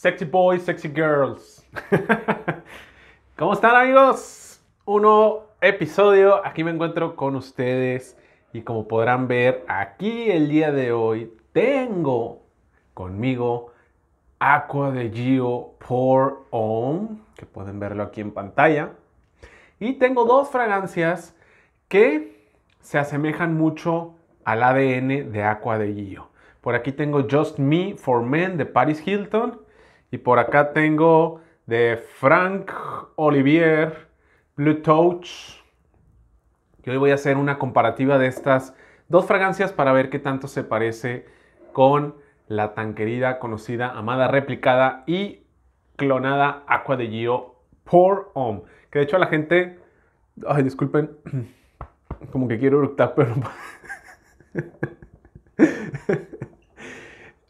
Sexy boys, sexy girls. ¿Cómo están, amigos? Un nuevo episodio. Aquí me encuentro con ustedes. Y como podrán ver, aquí el día de hoy tengo conmigo Acqua Di Gio Pour Homme, que pueden verlo aquí en pantalla. Y tengo dos fragancias que se asemejan mucho al ADN de Acqua Di Gio. Por aquí tengo Just Me for Men de Paris Hilton. Y por acá tengo de Frank Olivier, Blue Touch. Y hoy voy a hacer una comparativa de estas dos fragancias para ver qué tanto se parece con la tan querida, conocida, amada, replicada y clonada Acqua Di Gio Pour Homme. Que de hecho la gente... Ay, disculpen. Como que quiero eructar, pero...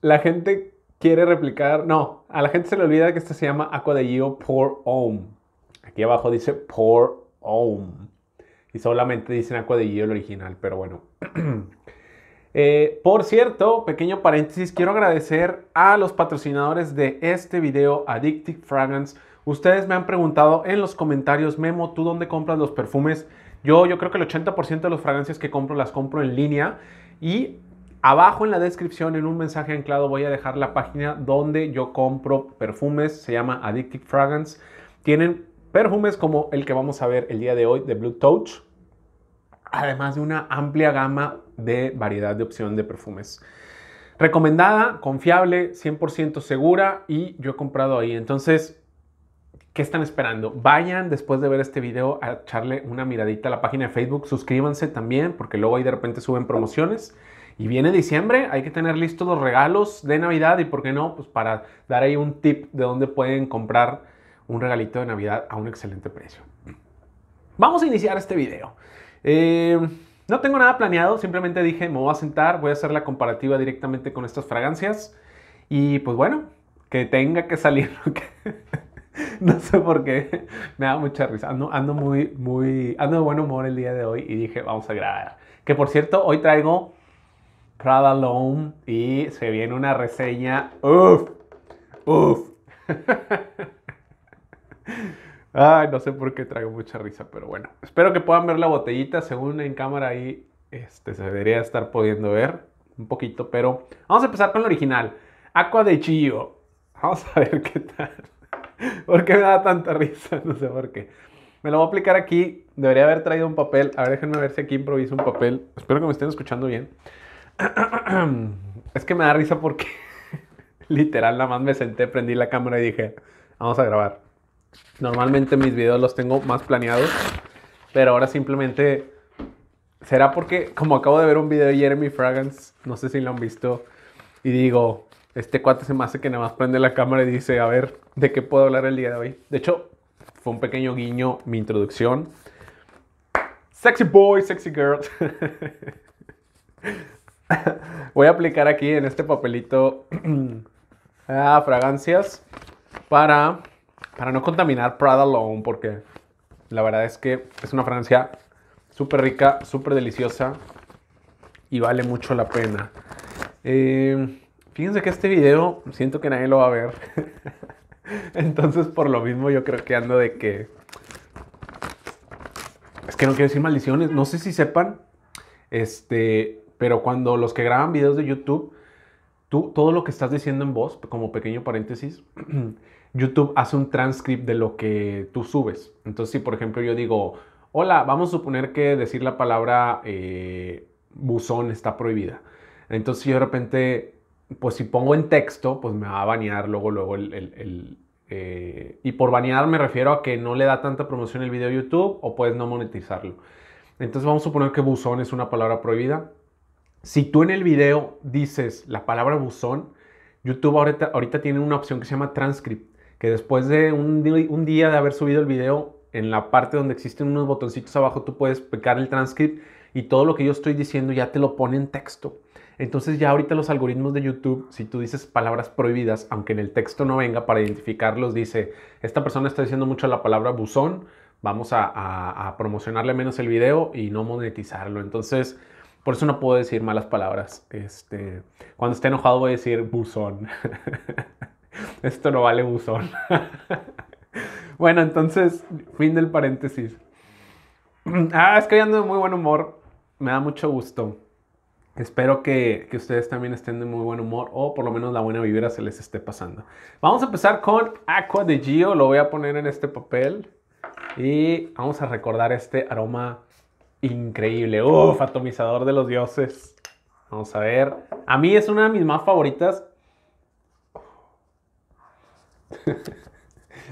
La gente quiere replicar... No, a la gente se le olvida que esta se llama Acqua Di Gio Pour Homme. Aquí abajo dice Pour Homme. Y solamente dicen Acqua Di Gio el original, pero bueno. Por cierto, pequeño paréntesis, quiero agradecer a los patrocinadores de este video, Addictive Fragrance. Ustedes me han preguntado en los comentarios, Memo, ¿tú dónde compras los perfumes? Yo creo que el 80% de las fragancias que compro las compro en línea. Y abajo en la descripción, en un mensaje anclado, voy a dejar la página donde yo compro perfumes. Se llama Addictive Fragrance. Tienen perfumes como el que vamos a ver el día de hoy, de Blue Touch, además de una amplia gama de variedad de opción de perfumes. Recomendada, confiable, 100% segura, y yo he comprado ahí. Entonces, ¿qué están esperando? Vayan después de ver este video a echarle una miradita a la página de Facebook. Suscríbanse también, porque luego ahí de repente suben promociones. Y viene diciembre, hay que tener listos los regalos de Navidad y, ¿por qué no? Pues para dar ahí un tip de dónde pueden comprar un regalito de Navidad a un excelente precio. Vamos a iniciar este video. No tengo nada planeado, simplemente dije, me voy a sentar, voy a hacer la comparativa directamente con estas fragancias. Y pues bueno, que tenga que salir. No sé por qué, me da mucha risa. Ando de buen humor el día de hoy y dije, vamos a grabar. Que por cierto, hoy traigo... Prada L'Homme y se viene una reseña. ¡Uf! Ay, no sé por qué traigo mucha risa, pero bueno. Espero que puedan ver la botellita. Según en cámara ahí se debería estar pudiendo ver un poquito, pero vamos a empezar con el original. Acqua Di Gio. Vamos a ver qué tal. ¿Por qué me da tanta risa? No sé por qué. Me lo voy a aplicar aquí. Debería haber traído un papel. A ver, déjenme ver si aquí improviso un papel. Espero que me estén escuchando bien. Es que me da risa porque literal nada más me senté, prendí la cámara y dije, vamos a grabar. Normalmente mis videos los tengo más planeados, pero ahora simplemente será porque como acabo de ver un video de Jeremy Fragrance, no sé si lo han visto, y digo, este cuate se me hace que nada más prende la cámara y dice, a ver, ¿de qué puedo hablar el día de hoy? De hecho, fue un pequeño guiño mi introducción. Sexy boy, sexy girl. Voy a aplicar aquí en este papelito fragancias para no contaminar Prada L'Homme, porque la verdad es que es una fragancia súper rica, súper deliciosa y vale mucho la pena. Fíjense que este video siento que nadie lo va a ver. Entonces por lo mismo yo creo que ando de que... Es que no quiero decir maldiciones, no sé si sepan. Pero cuando los que graban videos de YouTube, tú todo lo que estás diciendo en voz, como pequeño paréntesis, YouTube hace un transcript de lo que tú subes. Entonces, si por ejemplo yo digo, hola, vamos a suponer que decir la palabra buzón está prohibida. Entonces, yo de repente, pues si pongo en texto, pues me va a banear luego y por banear me refiero a que no le da tanta promoción el video a YouTube o puedes no monetizarlo. Entonces, vamos a suponer que buzón es una palabra prohibida. Si tú en el video dices la palabra buzón, YouTube ahorita tiene una opción que se llama transcript, que después de un día de haber subido el video, en la parte donde existen unos botoncitos abajo, tú puedes picar el transcript y todo lo que yo estoy diciendo ya te lo pone en texto. Entonces ya ahorita los algoritmos de YouTube, si tú dices palabras prohibidas, aunque en el texto no venga, para identificarlos, dice, esta persona está diciendo mucho la palabra buzón, vamos a promocionarle menos el video y no monetizarlo. Entonces... Por eso no puedo decir malas palabras. Cuando esté enojado voy a decir buzón. Esto no vale buzón. Bueno, entonces, fin del paréntesis. Es que hoy ando de muy buen humor. Me da mucho gusto. Espero que ustedes también estén de muy buen humor, o por lo menos la buena vibra se les esté pasando. Vamos a empezar con Acqua Di Gio. Lo voy a poner en este papel y vamos a recordar este aroma increíble. Uf, atomizador de los dioses. Vamos a ver. A mí es una de mis más favoritas.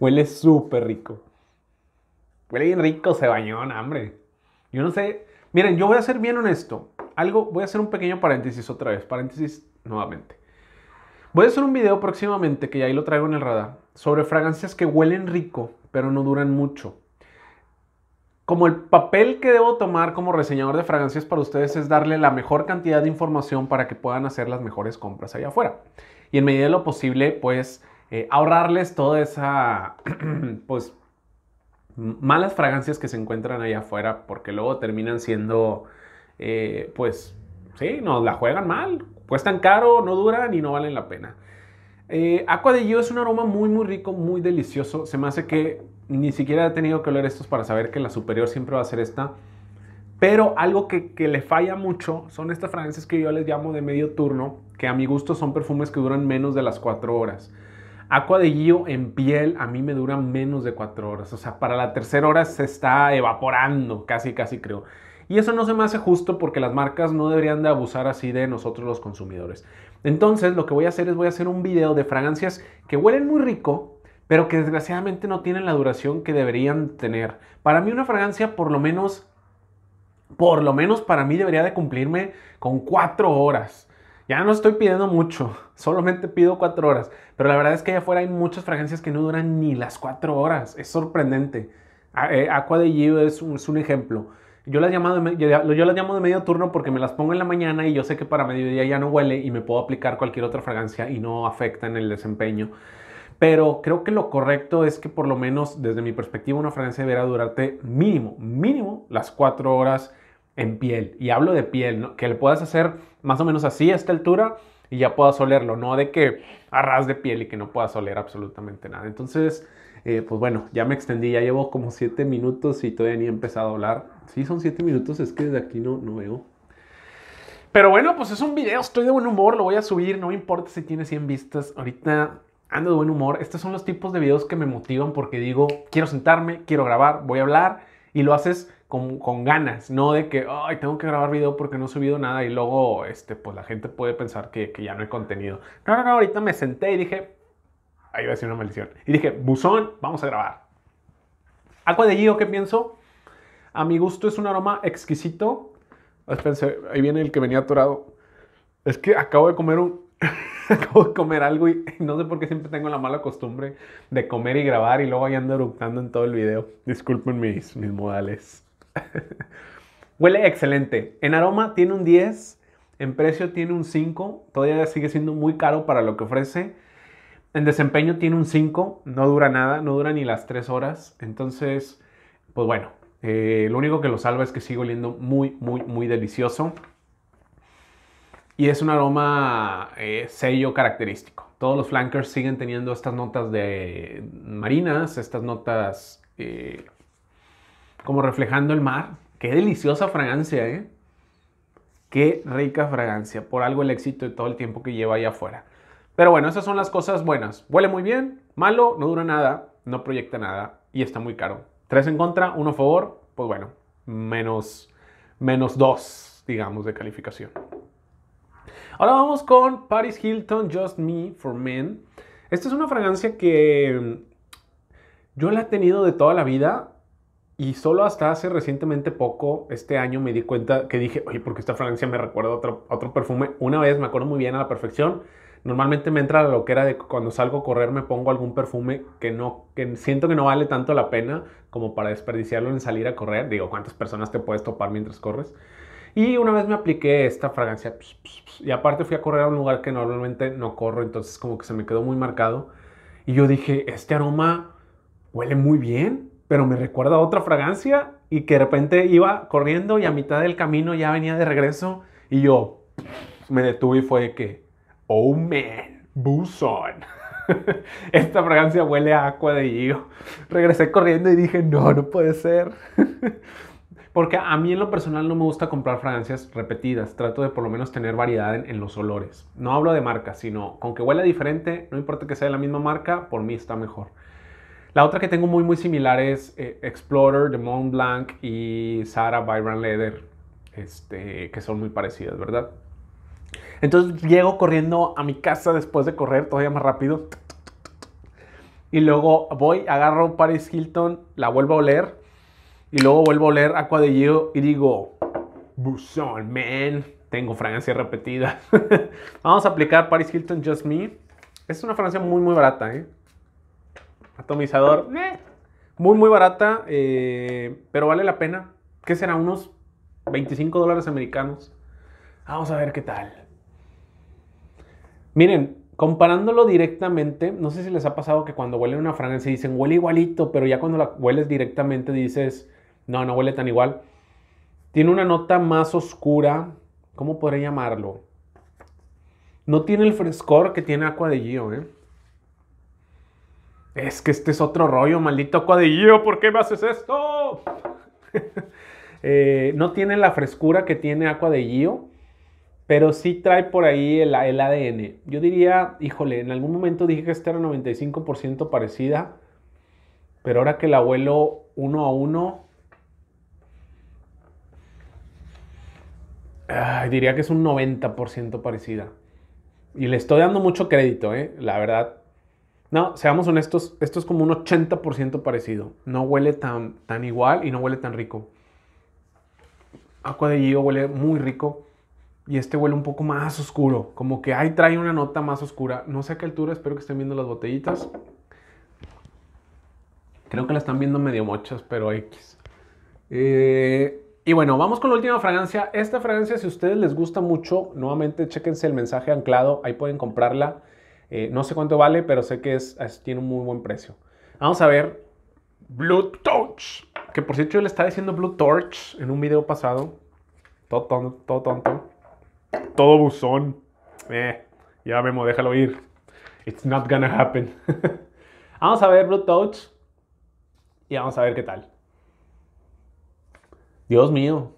Huele súper rico. Huele bien rico, se bañó, hombre. Yo no sé. Miren, yo voy a ser bien honesto. Voy a hacer un pequeño paréntesis otra vez. Paréntesis nuevamente. Voy a hacer un video próximamente, que ya ahí lo traigo en el radar, sobre fragancias que huelen rico, pero no duran mucho. Como el papel que debo tomar como reseñador de fragancias para ustedes es darle la mejor cantidad de información para que puedan hacer las mejores compras allá afuera. Y en medida de lo posible, pues, ahorrarles toda esa, pues, malas fragancias que se encuentran allá afuera, porque luego terminan siendo, pues, sí, nos la juegan mal, cuestan caro, no duran y no valen la pena. Acqua Di Gio es un aroma muy, muy rico, muy delicioso. Se me hace que ni siquiera he tenido que oler estos para saber que la superior siempre va a ser esta. Pero algo que le falla mucho son estas fragancias que yo les llamo de medio turno, que a mi gusto son perfumes que duran menos de las 4 horas. Acqua Di Gio en piel a mí me dura menos de 4 horas. O sea, para la tercera hora se está evaporando, casi, casi creo. Y eso no se me hace justo, porque las marcas no deberían de abusar así de nosotros los consumidores. Entonces, lo que voy a hacer es un video de fragancias que huelen muy rico, pero que desgraciadamente no tienen la duración que deberían tener. Para mí una fragancia, por lo menos para mí, debería de cumplirme con 4 horas. Ya no estoy pidiendo mucho, solamente pido 4 horas. Pero la verdad es que allá afuera hay muchas fragancias que no duran ni las 4 horas. Es sorprendente. Acqua Di Gio es un ejemplo. Yo las llamo de medio turno porque me las pongo en la mañana y yo sé que para mediodía ya no huele y me puedo aplicar cualquier otra fragancia y no afecta en el desempeño. Pero creo que lo correcto es que, por lo menos desde mi perspectiva, una fragancia deberá durarte mínimo las 4 horas en piel. Y hablo de piel, ¿no? Que le puedas hacer más o menos así a esta altura y ya puedas olerlo, no de que a ras de piel y que no puedas oler absolutamente nada. Entonces, pues bueno, ya me extendí, ya llevo como 7 minutos y todavía ni he empezado a hablar. Sí, son 7 minutos, es que desde aquí no veo. Pero bueno, pues es un video, estoy de buen humor, lo voy a subir, no me importa si tiene 100 vistas, ahorita ando de buen humor. Estos son los tipos de videos que me motivan, porque digo, quiero sentarme, quiero grabar, voy a hablar, y lo haces con ganas, no de que, ay, tengo que grabar video porque no he subido nada y luego, pues la gente puede pensar que ya no hay contenido. No, ahorita me senté y dije, ahí iba a decir una maldición, y dije, buzón, vamos a grabar. Acqua Di Gio, ¿qué pienso? A mi gusto es un aroma exquisito. Espérense, ahí viene el que venía atorado. Es que acabo de comer algo y no sé por qué siempre tengo la mala costumbre de comer y grabar y luego ahí ando eructando en todo el video. Disculpen mis modales. Huele excelente. En aroma tiene un 10, en precio tiene un 5, todavía sigue siendo muy caro para lo que ofrece. En desempeño tiene un 5, no dura nada, no dura ni las 3 horas. Entonces, pues bueno, lo único que lo salva es que sigue oliendo muy, muy, muy delicioso. Y es un aroma sello característico. Todos los flankers siguen teniendo estas notas de marinas, estas notas... como reflejando el mar. ¡Qué deliciosa fragancia, eh! ¡Qué rica fragancia! Por algo el éxito de todo el tiempo que lleva allá afuera. Pero bueno, esas son las cosas buenas. Huele muy bien, malo, no dura nada, no proyecta nada y está muy caro. 3 en contra, 1 a favor, pues bueno, menos 2, digamos, de calificación. Ahora vamos con Paris Hilton Just Me for Men. Esta es una fragancia que yo la he tenido de toda la vida. Y solo hasta hace recientemente poco, este año, me di cuenta que dije, oye, porque esta fragancia me recuerda a otro perfume. Una vez, me acuerdo muy bien a la perfección. Normalmente me entra la loquera de cuando salgo a correr me pongo algún perfume que siento que no vale tanto la pena como para desperdiciarlo en salir a correr. Digo, ¿cuántas personas te puedes topar mientras corres? Y una vez me apliqué esta fragancia y aparte fui a correr a un lugar que normalmente no corro, entonces como que se me quedó muy marcado. Y yo dije, este aroma huele muy bien, pero me recuerda a otra fragancia, y que de repente iba corriendo y a mitad del camino ya venía de regreso y yo me detuve y fue de que, oh man, buzón. Esta fragancia huele a Acqua Di Gio. Regresé corriendo y dije, no, no puede ser. Porque a mí en lo personal no me gusta comprar fragancias repetidas. Trato de por lo menos tener variedad en los olores. No hablo de marca, sino con que huela diferente, no importa que sea de la misma marca, por mí está mejor. La otra que tengo muy muy similar es Explorer de Mont Blanc y Sarah Byron Leather, que son muy parecidas, ¿verdad? Entonces llego corriendo a mi casa después de correr todavía más rápido. Y luego voy, agarro Paris Hilton, la vuelvo a oler. Y luego vuelvo a oler Acqua Di Gio y digo, buzón, man, tengo fragancia repetida. Vamos a aplicar Paris Hilton Just Me. Es una fragancia muy muy barata, ¿eh? Atomizador, muy muy barata, pero vale la pena. ¿Qué será? Unos $25 americanos. Vamos a ver qué tal. Miren, comparándolo directamente, no sé si les ha pasado que cuando huelen una fragancia dicen huele igualito, pero ya cuando la hueles directamente dices, no, no huele tan igual. Tiene una nota más oscura, ¿cómo podría llamarlo? No tiene el frescor que tiene Acqua Di Gio, ¿eh? Es que este es otro rollo, maldito Acqua Di Gio, ¿por qué me haces esto? No tiene la frescura que tiene Acqua Di Gio, pero sí trae por ahí el ADN. Yo diría, híjole, en algún momento dije que esta era 95% parecida, pero ahora que la huelo uno a uno, diría que es un 90% parecida. Y le estoy dando mucho crédito, la verdad. No, seamos honestos, esto es como un 80% parecido. No huele tan igual y no huele tan rico. Acqua Di Gio huele muy rico. Y este huele un poco más oscuro, como que ahí trae una nota más oscura. No sé a qué altura, espero que estén viendo las botellitas. Creo que la están viendo medio mochas, pero X. Y bueno, vamos con la última fragancia. Esta fragancia, si a ustedes les gusta mucho, nuevamente chéquense el mensaje anclado. Ahí pueden comprarla. No sé cuánto vale, pero sé que tiene un muy buen precio. Vamos a ver Blue Touch. Que por cierto yo le estaba diciendo Blue Touch en un video pasado. Todo tonto, todo tonto. Todo buzón. Ya Memo, déjalo ir. It's not gonna happen. Vamos a ver Blue Touch. Y vamos a ver qué tal. Dios mío.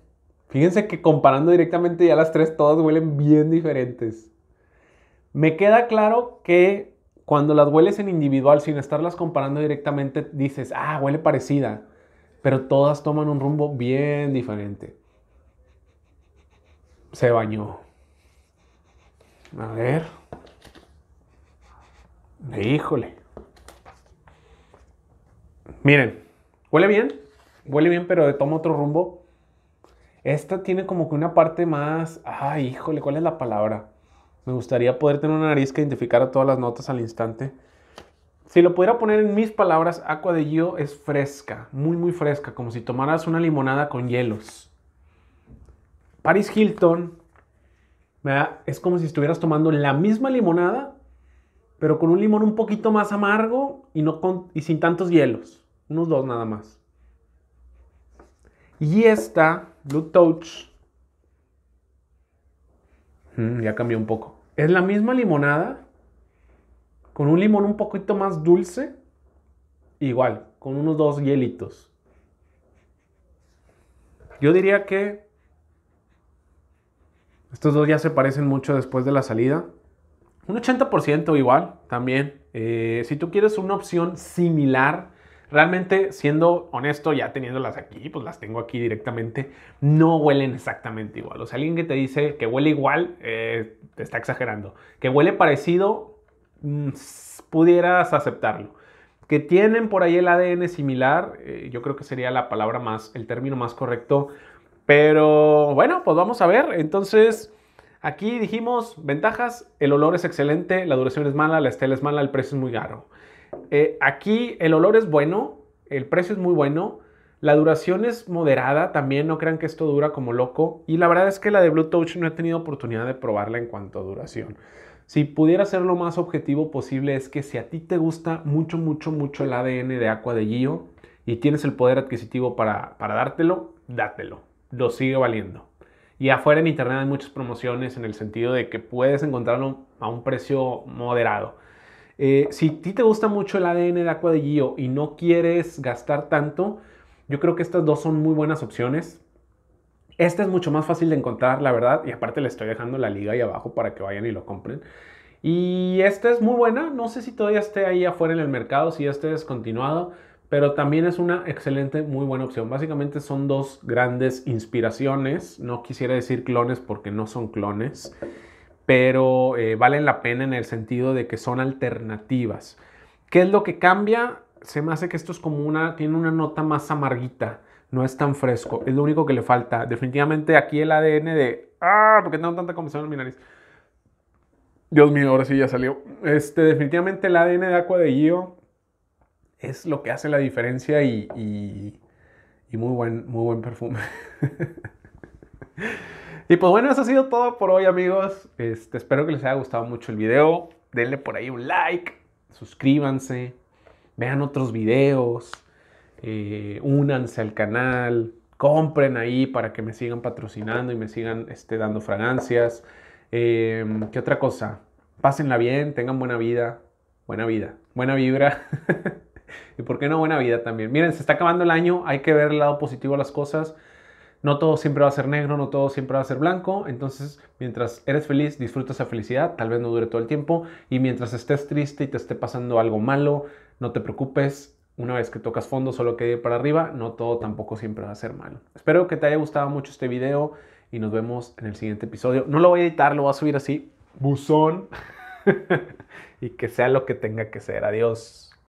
Fíjense que comparando directamente ya las tres todas huelen bien diferentes. Me queda claro que cuando las hueles en individual sin estarlas comparando directamente dices, ah, huele parecida. Pero todas toman un rumbo bien diferente. Se bañó. A ver. Híjole. Miren. Huele bien, pero toma otro rumbo. Esta tiene como que una parte más... Ay, híjole, ¿cuál es la palabra? Me gustaría poder tener una nariz que identificara todas las notas al instante. Si lo pudiera poner en mis palabras, Acqua Di Gio es fresca. Muy, muy fresca. Como si tomaras una limonada con hielos. Paris Hilton... Es como si estuvieras tomando la misma limonada, pero con un limón un poquito más amargo y, sin tantos hielos. Unos dos nada más. Y esta, Blue Touch, ya cambió un poco. Es la misma limonada, con un limón un poquito más dulce, igual, con unos dos hielitos. Yo diría que... Estos dos ya se parecen mucho después de la salida. Un 80% igual también. Si tú quieres una opción similar, realmente siendo honesto, ya teniéndolas aquí, pues las tengo aquí directamente, no huelen exactamente igual. O sea, alguien que te dice que huele igual, te está exagerando. Que huele parecido, pudieras aceptarlo. Que tienen por ahí el ADN similar, yo creo que sería la palabra más, el término más correcto. Pero bueno, pues vamos a ver. Entonces, aquí dijimos ventajas. El olor es excelente, la duración es mala, la estela es mala, el precio es muy caro. Aquí el olor es bueno, el precio es muy bueno, la duración es moderada también. No crean que esto dura como loco. Y la verdad es que la de Blue Touch no he tenido oportunidad de probarla en cuanto a duración. Si pudiera ser lo más objetivo posible es que si a ti te gusta mucho, mucho, mucho el ADN de Acqua Di Gio y tienes el poder adquisitivo para dártelo, dátelo. Lo sigue valiendo. Y afuera en internet hay muchas promociones en el sentido de que puedes encontrarlo a un precio moderado. Si a ti te gusta mucho el ADN de Acqua Di Gio y no quieres gastar tanto, yo creo que estas dos son muy buenas opciones. Este es mucho más fácil de encontrar, la verdad, y aparte le estoy dejando la liga ahí abajo para que vayan y lo compren. Y esta es muy buena, no sé si todavía esté ahí afuera en el mercado, si ya esté descontinuado, pero también es una excelente, muy buena opción. Básicamente son dos grandes inspiraciones, no quisiera decir clones porque no son clones, pero valen la pena en el sentido de que son alternativas. ¿Qué es lo que cambia? Se me hace que esto es como tiene una nota más amarguita, no es tan fresco, es lo único que le falta. Definitivamente aquí el ADN de... ¡Ah! ¿Por qué tengo tanta comezón en mi nariz? Dios mío, ahora sí ya salió. Definitivamente el ADN de Acqua Di Gio es lo que hace la diferencia y muy buen perfume. Y pues bueno, eso ha sido todo por hoy, amigos. Espero que les haya gustado mucho el video. Denle por ahí un like, suscríbanse, vean otros videos, únanse al canal, compren ahí para que me sigan patrocinando y me sigan dando fragancias. ¿Qué otra cosa? Pásenla bien, tengan buena vibra. Y por qué no, buena vida también. Miren, se está acabando el año, hay que ver el lado positivo a las cosas. No todo siempre va a ser negro, no todo siempre va a ser blanco. Entonces, mientras eres feliz, disfruta esa felicidad. Tal vez no dure todo el tiempo. Y mientras estés triste y te esté pasando algo malo, no te preocupes. Una vez que tocas fondo, solo quede para arriba. No todo tampoco siempre va a ser malo. Espero que te haya gustado mucho este video y nos vemos en el siguiente episodio. No lo voy a editar, lo voy a subir así, buzón. Y que sea lo que tenga que ser. Adiós.